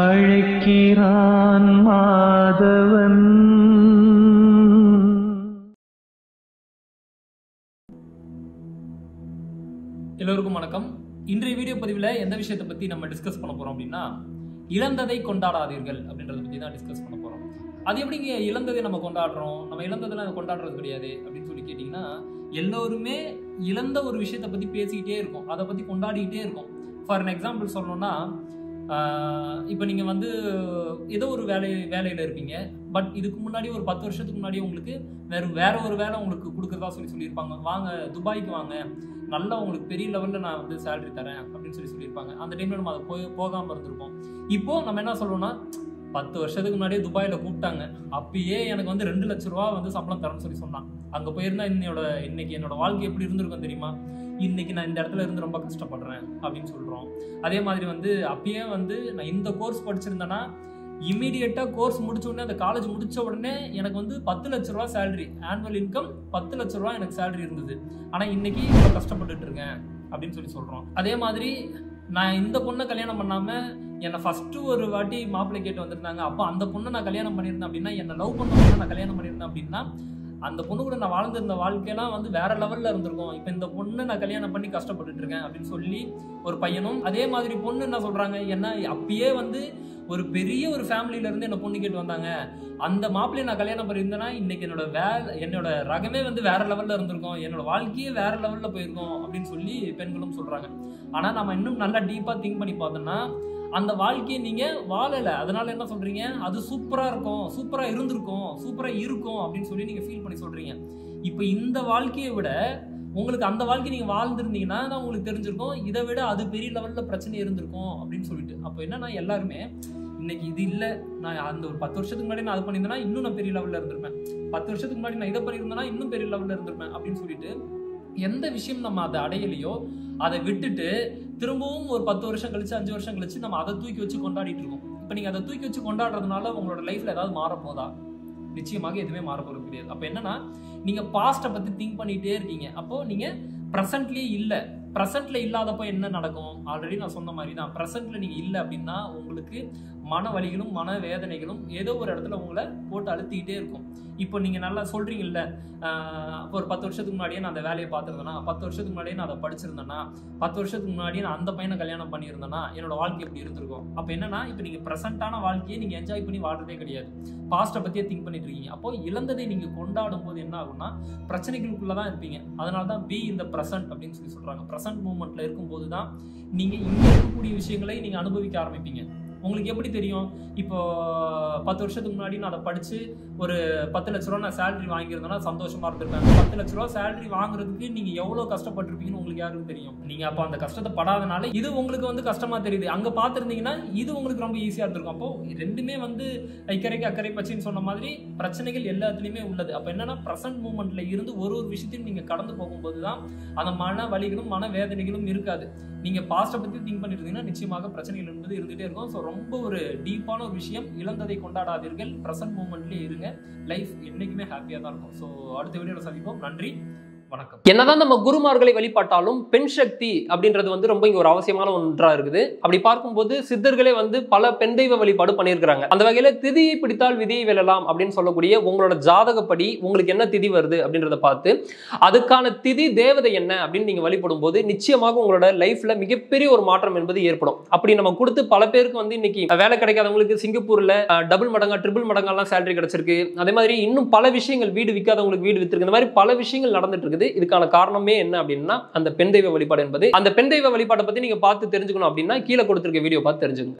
அழைக்கிறான் மாதவன். எல்லோருக்கும் வணக்கம். இன்றைய வீடியோ பதிவில் எந்த விஷயத்தை பற்றி நம்ம டிஸ்கஸ் பண்ண போகிறோம் அப்படின்னா, இழந்ததை கொண்டாடாதீர்கள் அப்படின்றத பற்றி தான் டிஸ்கஸ் பண்ண போகிறோம். அது எப்படிங்க இழந்ததை நம்ம கொண்டாடுறோம், நம்ம இழந்ததெல்லாம் கொண்டாடுறது கிடையாது அப்படின்னு சொல்லி கேட்டிங்கன்னா, எல்லோருமே இழந்த ஒரு விஷயத்தை பற்றி பேசிக்கிட்டே இருக்கோம், அதை பற்றி கொண்டாடிக்கிட்டே இருக்கோம். ஃபார் அன் எக்ஸாம்பிள் சொல்லணும்னா, இப்போ நீங்கள் வந்து ஏதோ ஒரு வேலையில் இருப்பீங்க. பட் இதுக்கு முன்னாடி ஒரு 10 வருஷத்துக்கு முன்னாடி உங்களுக்கு வேற ஒரு வேலை உங்களுக்கு கொடுக்குறதா சொல்லியிருப்பாங்க. வாங்க துபாய்க்கு வாங்க, நல்லா உங்களுக்கு பெரிய லெவலில் நான் வந்து சேலரி தரேன் அப்படின்னு சொல்லியிருப்பாங்க. அந்த டைமில் நம்ம அதை போகாமல் இருந்திருப்போம். இப்போது நம்ம என்ன சொல்கிறோம்னா, 10 வருஷத்துக்கு முன்னாடியே துபாயில் கூப்பிட்டாங்க, அப்பயே எனக்கு வந்து 2 லட்ச ரூபா வந்து சம்பளம் தரேன்னு சொன்னான். அங்கே போயிருந்தா இன்னைக்கு என்னோட வாழ்க்கை எப்படி இருந்திருக்கும் தெரியுமா? இன்னைக்கு நான் இந்த இடத்துல இருந்து ரொம்ப கஷ்டப்படுறேன் அப்படின்னு சொல்கிறோம். அதே மாதிரி வந்து அப்பயே வந்து நான் இந்த கோர்ஸ் படிச்சிருந்தேன்னா, இமீடியட்டாக கோர்ஸ் முடிச்ச உடனே, அந்த காலேஜ் முடித்த உடனே எனக்கு வந்து 10 லட்ச ரூபா சேலரி, ஆனுவல் இன்கம் 10 லட்ச ரூபா எனக்கு சேலரி இருந்தது. ஆனால் இன்னைக்கு இவ்வளோ கஷ்டப்பட்டுட்டு இருக்கேன் அப்படின்னு சொல்கிறோம். அதே மாதிரி நான் இந்த பொண்ணை கல்யாணம் பண்ணாமல், என்னை ஃபஸ்ட்டு ஒரு வாட்டி மாப்பிள்ளை கேட்டு வந்திருந்தாங்க, அப்போ அந்த பொண்ணை நான் கல்யாணம் பண்ணியிருந்தேன் அப்படின்னா, என்னை லவ் பண்ண நான் கல்யாணம் பண்ணியிருந்தேன் அப்படின்னா, அந்த பொண்ணு கூட நான் வாழ்ந்திருந்த வாழ்க்கையெல்லாம் வந்து வேற லெவலில் இருந்திருக்கும். இப்போ இந்த பொண்ணு நான் கல்யாணம் பண்ணி கஷ்டப்பட்டுட்டு இருக்கேன் அப்படின்னு சொல்லி ஒரு பையனும், அதே மாதிரி பொண்ணு என்ன சொல்கிறாங்க, ஏன்னா அப்பயே வந்து ஒரு பெரிய ஒரு ஃபேமிலியிலேருந்து என்னை பொண்ணு கேட்டு வந்தாங்க, அந்த மாப்பிள்ளையை நான் கல்யாணம் பண்ணியிருந்தேன்னா இன்னைக்கு என்னோட ரகமே வந்து வேற லெவலில் இருந்திருக்கும், என்னோடய வாழ்க்கையே வேற லெவலில் போயிருக்கும் அப்படின்னு சொல்லி பெண்களும் சொல்கிறாங்க. ஆனால் நம்ம இன்னும் நல்லா டீப்பாக திங்க் பண்ணி பார்த்தோம்னா, அந்த வாழ்க்கையை நீங்கள் வாழலை, அதனால் என்ன சொல்கிறீங்க, அது சூப்பராக இருக்கும், சூப்பராக இருந்திருக்கும், சூப்பராக இருக்கும் அப்படின்னு சொல்லி நீங்கள் ஃபீல் பண்ணி சொல்கிறீங்க. இப்போ இந்த வாழ்க்கையை விட உங்களுக்கு அந்த வாழ்க்கை நீங்கள் வாழ்ந்துருந்தீங்கன்னா தான் உங்களுக்கு தெரிஞ்சிருக்கும், இதை விட அது பெரிய லெவலில் பிரச்சனை இருந்திருக்கும் அப்படின்னு சொல்லிட்டு. அப்போ என்னன்னா, எல்லாருமே இன்னைக்கு இது இல்லை, நான் அந்த ஒரு 10 வருஷத்துக்கு முன்னாடி நான் அது பண்ணியிருந்தேன்னா இன்னும் நான் பெரிய லெவலில் இருந்திருப்பேன், 10 வருஷத்துக்கு முன்னாடி நான் இதை பண்ணியிருந்தேன்னா இன்னும் பெரிய லெவலில் இருந்திருப்பேன் அப்படின்னு சொல்லிட்டு, எந்த விஷயம் நம்ம அதை அடையலையோ அதை விட்டுட்டு திரும்பவும் ஒரு 10 வருஷம் கழிச்சு, 5 வருஷம் கழிச்சு நம்ம அதை தூக்கி வச்சு கொண்டாடிட்டு இருக்கோம். இப்போ நீங்கள் அதை தூக்கி வச்சு கொண்டாடுறதுனால உங்களோட லைஃப்ல ஏதாவது மாறப்போதா? நிச்சயமாக எதுவுமே மாறப்போறது கிடையாது. அப்போ என்னன்னா, நீங்கள் பாஸ்ட்டை பற்றி திங்க் பண்ணிகிட்டே இருக்கீங்க, அப்போது நீங்கள் ப்ரெசண்ட்லேயே இல்லை. ப்ரெசண்ட்டில் இல்லாதப்போ என்ன நடக்கும்? ஆல்ரெடி நான் சொன்ன மாதிரி தான், ப்ரெசண்ட்டில் நீங்கள் இல்லை அப்படின்னா உங்களுக்கு மன வலிகளும் மன வேதனைகளும் ஏதோ ஒரு இடத்துல உங்களை போட்டு அழுத்திக்கிட்டே இருக்கும். இப்போ நீங்கள் நல்லா சொல்கிறீங்கல்ல, இப்போ ஒரு 10 வருஷத்துக்கு முன்னாடியே நான் அந்த வேலையை பார்த்துருந்தேன்னா, 10 வருஷத்துக்கு முன்னாடியே நான் அதை படிச்சிருந்தேன்னா, 10 வருஷத்துக்கு முன்னாடியே நான் அந்த பையனை கல்யாணம் பண்ணியிருந்தேன்னா என்னோடய வாழ்க்கை எப்படி இருந்திருக்கும்? அப்போ என்னன்னா, இப்போ நீங்கள் ப்ரெசண்ட்டான வாழ்க்கையை நீங்கள் என்ஜாய் பண்ணி வாழ்றதே கிடையாது, பாஸ்ட்டை பற்றியே திங்க் பண்ணிட்டு இருக்கீங்க. அப்போது இழந்ததை நீங்கள் கொண்டாடும் போது என்ன ஆகும்னா, பிரச்சனைகளுக்குள்ளே தான் இருப்பீங்க. அதனால தான் பி இந்த ப்ரெசன்ட் அப்படின்னு சொல்கிறாங்க. ப்ரெசன்ட் மூமெண்ட்டில் இருக்கும்போது தான் நீங்கள் இங்கே இருக்கக்கூடிய விஷயங்களை நீங்கள் அனுபவிக்க ஆரம்பிப்பீங்க. உங்களுக்கு எப்படி தெரியும்? இப்போ 10 வருஷத்துக்கு முன்னாடி நான் அதை படித்து ஒரு 10 லட்ச ரூபா நான் சேலரி வாங்கியிருந்தேன்னா சந்தோஷமாக இருந்திருப்பேன். 10 லட்ச ரூபா சேலரி வாங்குறதுக்கு நீங்கள் எவ்வளோ கஷ்டப்பட்டுருப்பீங்கன்னு உங்களுக்கு யாருக்கும் தெரியும். நீங்கள் அப்போ அந்த கஷ்டத்தை படாதனால இது உங்களுக்கு வந்து கஷ்டமாக தெரியுது. அங்கே பார்த்துருந்தீங்கன்னா இது உங்களுக்கு ரொம்ப ஈஸியாக இருந்திருக்கும். அப்போது ரெண்டுமே வந்து இக்கரைக்கு அக்கறை பச்சின்னு சொன்ன மாதிரி பிரச்சனைகள் எல்லாத்துலேயுமே உள்ளது. அப்போ என்னென்னா, ப்ரெசன்ட் மூமெண்ட்டில் இருந்து ஒரு விஷயத்தையும் நீங்கள் கடந்து போகும்போது தான் அந்த மன வலிகளும் மன வேதனைகளும் இருக்காது. நீங்கள் பாஸ்ட்டை பற்றி திங்க் பண்ணியிருந்தீங்கன்னா நிச்சயமாக பிரச்சனைகள் என்பது இருந்துகிட்டே இருக்கும். ஸோ ரொம்ப ஒரு டீப்பான ஒரு விஷயம், இழந்ததை கொண்டாடாதீர்கள், ப்ரெசன்ட் மூமெண்ட்லேயே இருங்க, லைஃப் என்றைக்குமே ஹாப்பியாக தான் இருக்கும். ஸோ அடுத்த வீடியோவில் சந்திப்போம். நன்றி, வணக்கம். என்னதான் நம்ம குருமார்களை வழிபாட்டாலும் பெண் சக்தி அப்படின்றது வந்து ரொம்ப இங்கே ஒரு அவசியமான ஒன்றாக இருக்குது. அப்படி பார்க்கும்போது சித்தர்களே வந்து பல பெண் தெய்வ வழிபாடு பண்ணியிருக்கிறாங்க. அந்த வகையில் திதியை பிடித்தால் விதியை வெல்லலாம் அப்படின்னு சொல்லக்கூடிய உங்களோட ஜாதகப்படி உங்களுக்கு என்ன திதி வருது அப்படின்றத பார்த்து அதுக்கான திதி தேவதை என்ன அப்படின்னு நீங்கள் வழிபடும் போது நிச்சயமாக உங்களோட லைஃப்ல மிகப்பெரிய ஒரு மாற்றம் என்பது ஏற்படும். அப்படி நம்ம கொடுத்து பல பேருக்கு வந்து இன்னைக்கு வேலை கிடைக்காதவங்களுக்கு சிங்கப்பூரில் 2 மடங்கா 3 மடங்கெல்லாம் சேலரி கிடைச்சிருக்கு. அதே மாதிரி இன்னும் பல விஷயங்கள், வீடு விற்காதவங்களுக்கு வீடு வித்திருக்கு. இந்த மாதிரி பல விஷயங்கள் நடந்துட்டு இருக்குது. இதுக்கான காரணமே என்ன அப்படின்னா, அந்த பெண் தெய்வ வழிபாடு என்பது. அந்த பெண் தெய்வ வழிபாட்டை பத்தி நீங்க பார்த்து தெரிஞ்சுக்கணும் அப்படின்னா கீழே கொடுத்திருக்க வீடியோ பார்த்து தெரிஞ்சுக்கணும்.